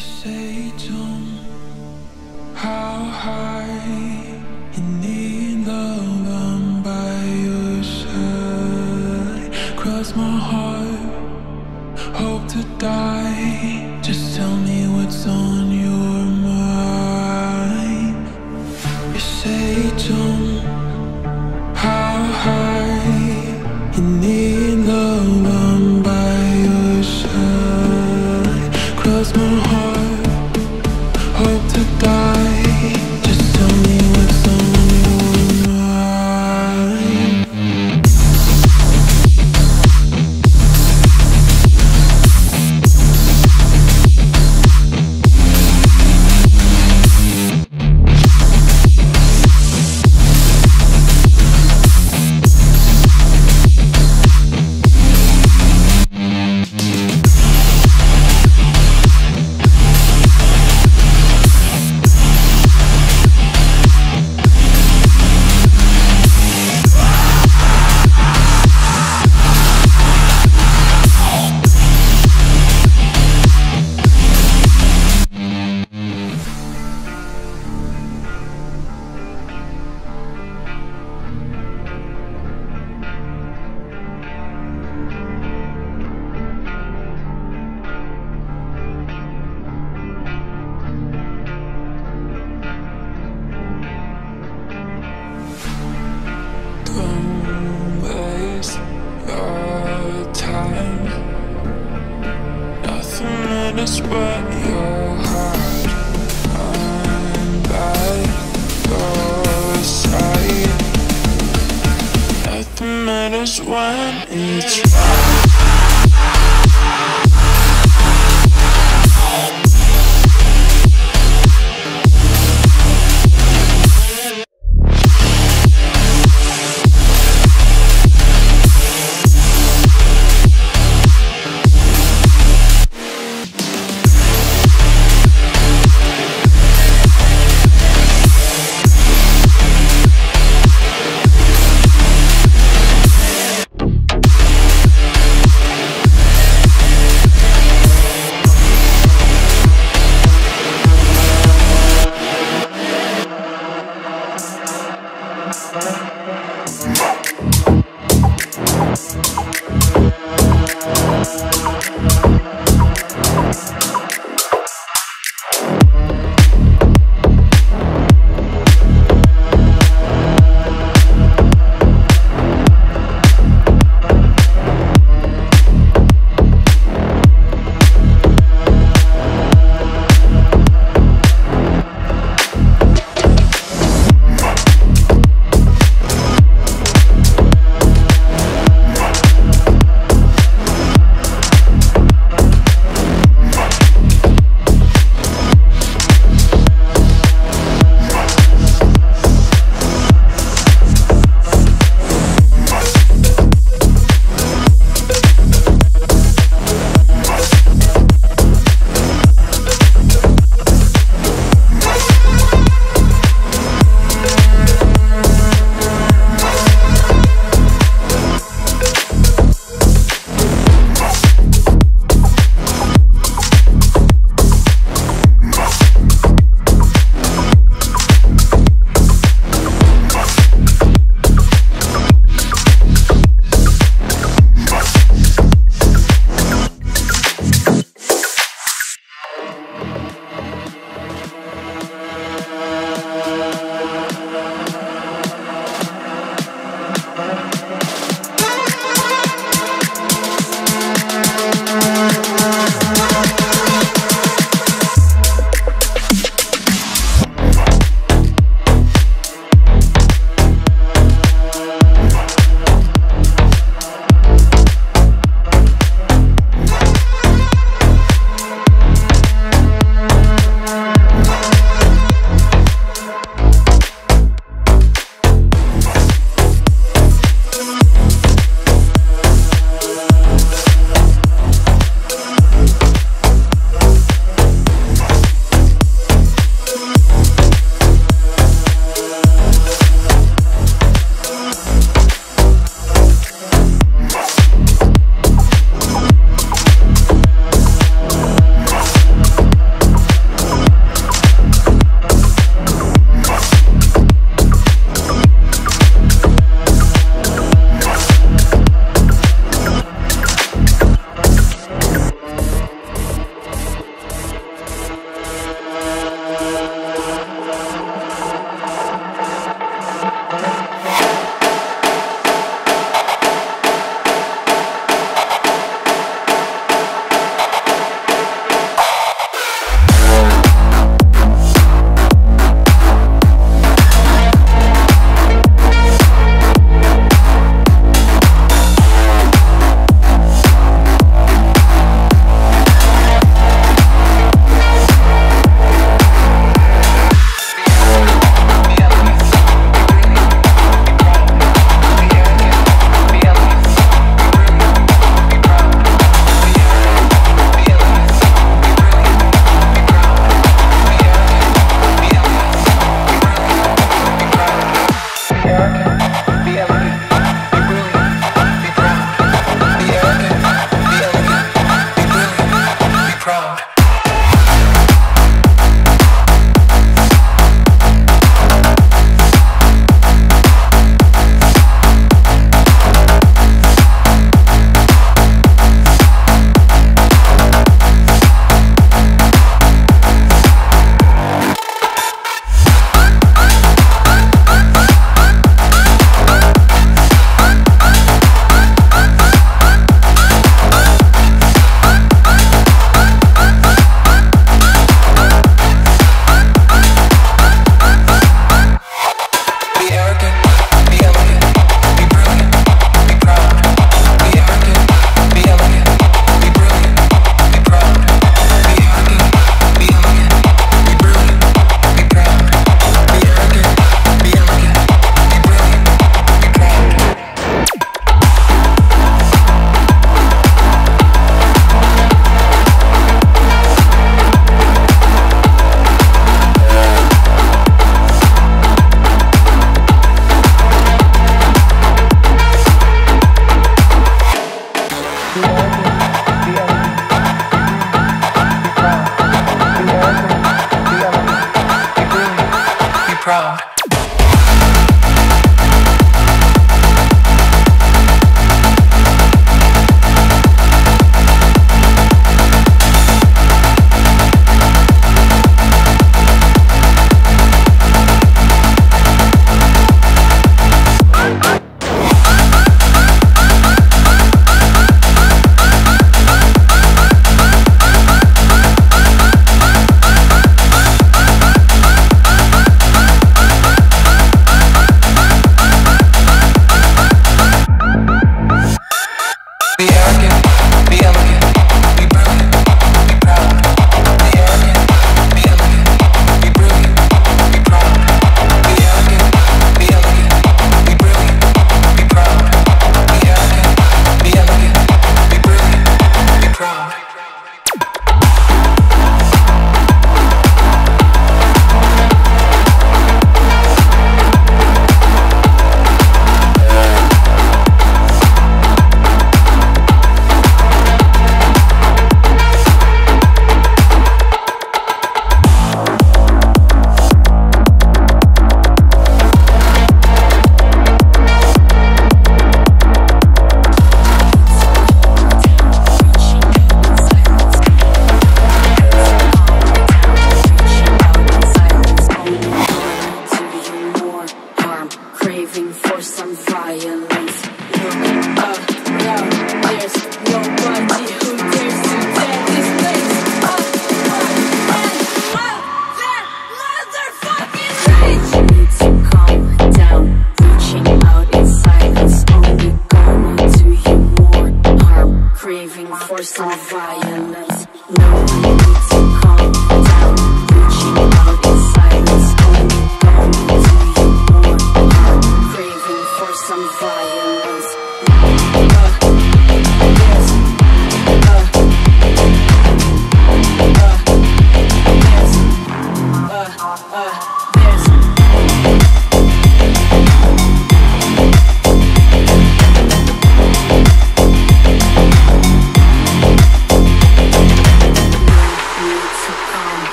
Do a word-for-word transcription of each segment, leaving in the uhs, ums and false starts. say don't. How high in need love I'm by your side. Cross my heart, hope to die. Just tell me what's on your mind. You say don't. How high in need love I'm by your side. Cross my heart, hope to die. Just tell me what's on your mind. Just what your heart, I'm by your side. Nothing matters when it's right.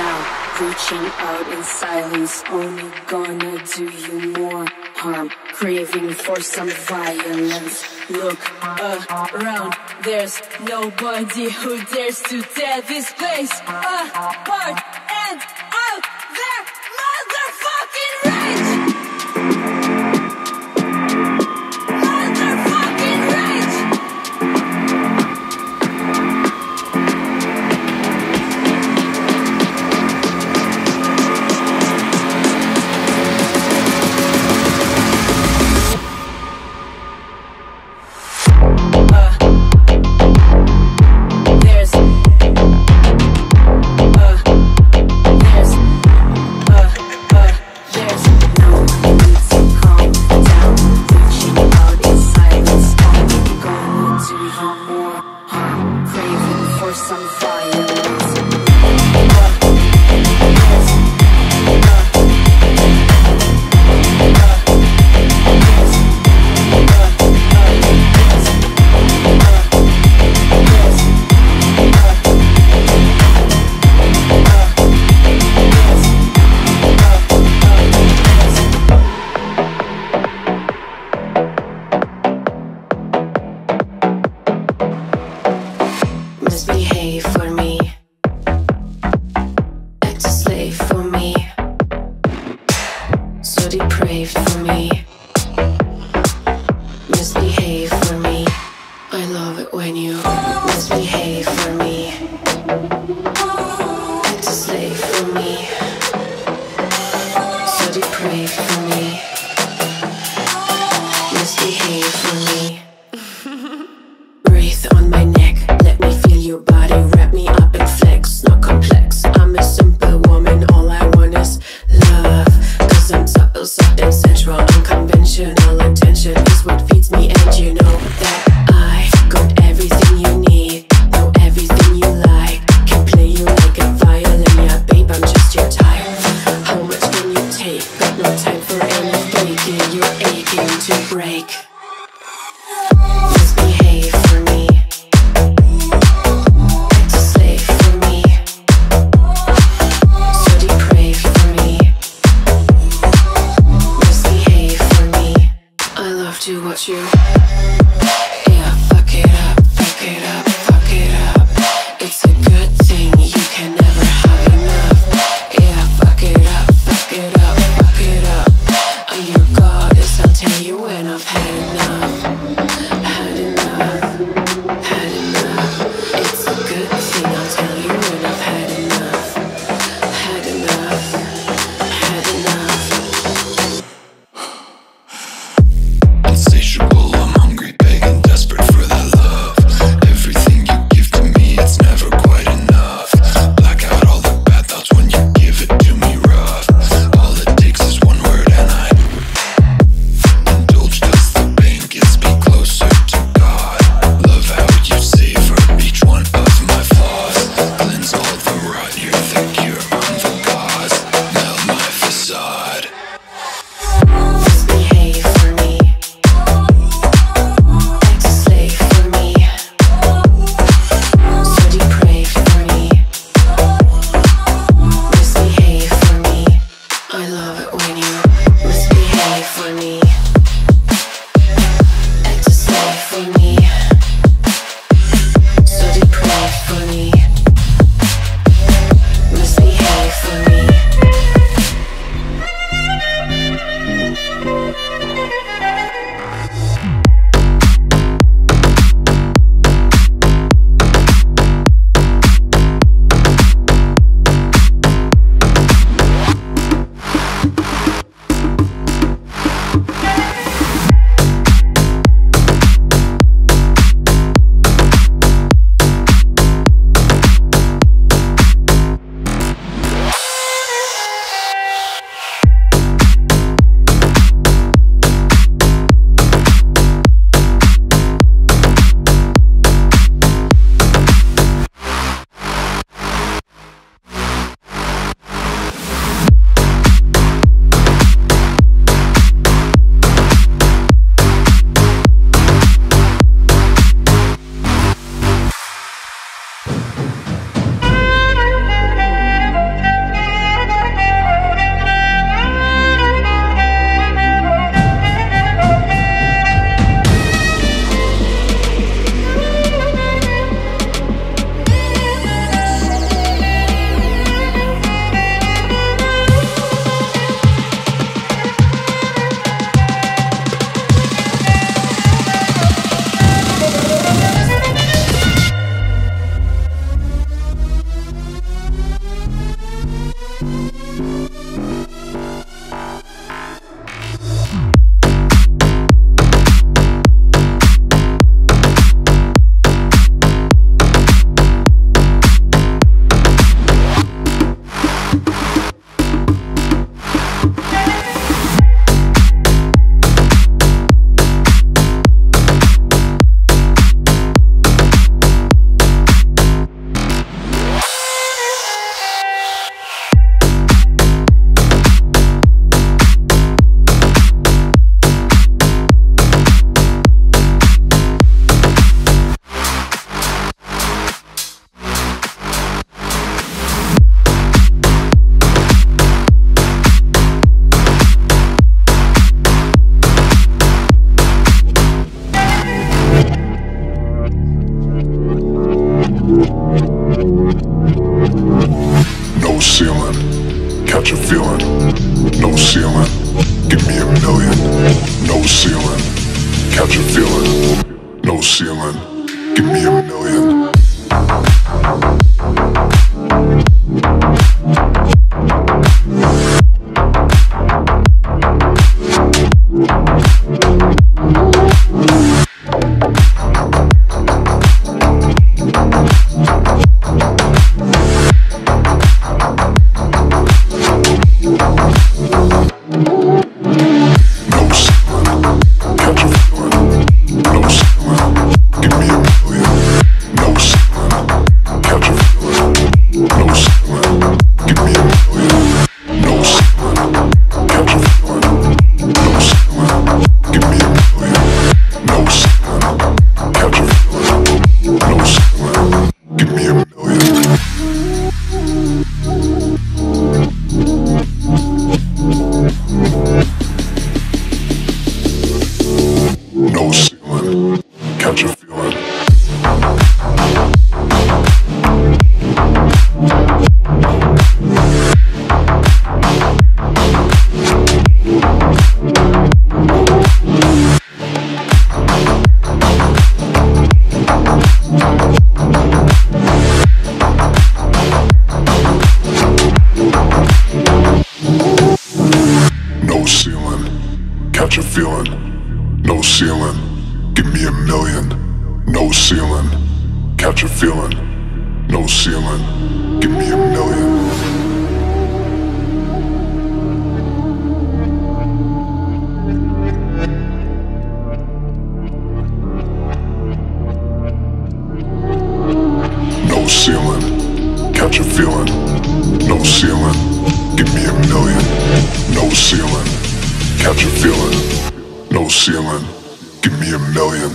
down, reaching out in silence, only gonna do you more harm, craving for some violence. Look around, there's nobody who dares to tear this place apart, and out there, motherfucking rage! Insatiable. what you're feeling. No ceiling, give me a million. No ceiling, catch a feeling. No ceiling, give me a million. Catch a feeling, no ceiling, give me a million, no ceiling, catch a feeling, no ceiling, give me a million. Catch a feeling, no ceiling, give me a million.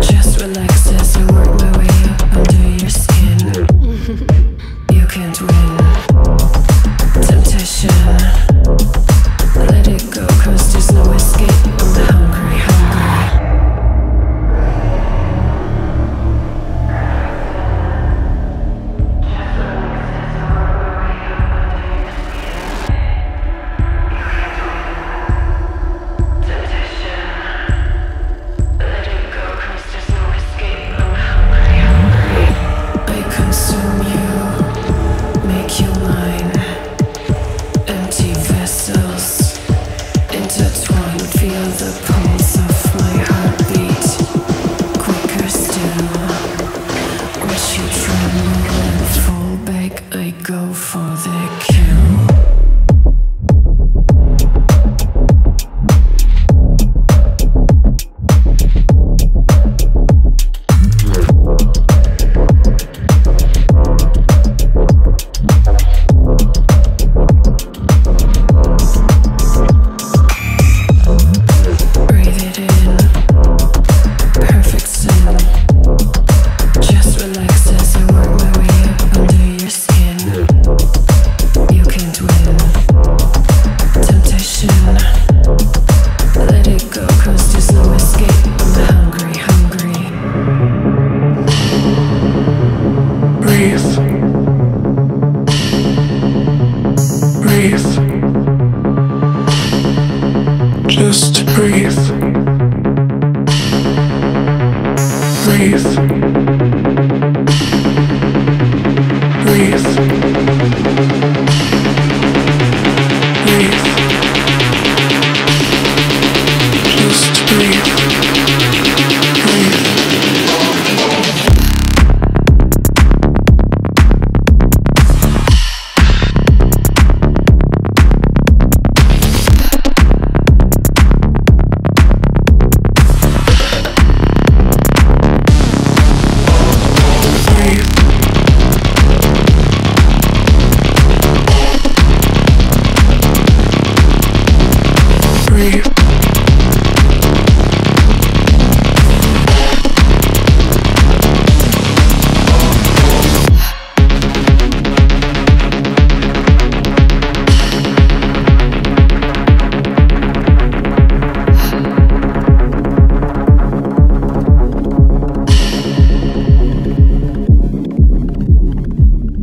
Just relax as I work my way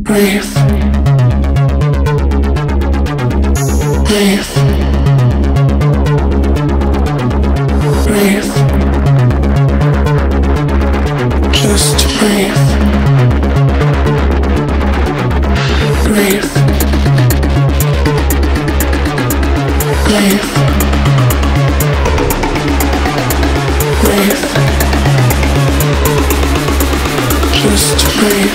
Breathe. Breathe. Breathe. Just breathe. Breathe. Breathe. Breathe. Just breathe. Breathe.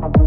Breathe.